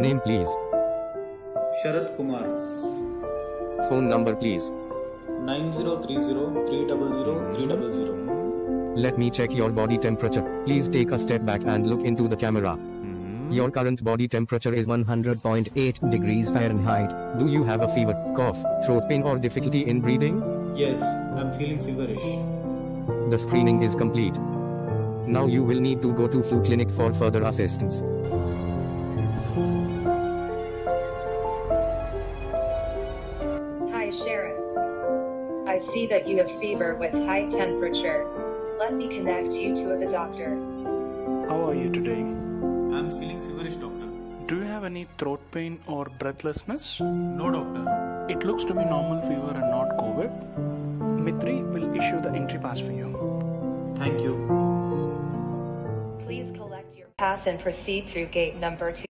Name please. Sharat Kumar. Phone number please. 9030 300 300. Let me check your body temperature. Please take a step back and look into the camera. Your current body temperature is 100.8 degrees Fahrenheit. Do you have a fever, cough, throat pain or difficulty in breathing? Yes, I'm feeling feverish. The screening is complete. Now you will need to go to flu clinic for further assistance. Hi Sharon. I see that you have fever with high temperature. Let me connect you to the doctor. How are you today? I'm feeling feverish, doctor. Do you have any throat pain or breathlessness? No, doctor. It looks to be normal fever and not COVID. Mitri will issue the entry pass for you. Thank you. Please collect your pass and proceed through gate number 2.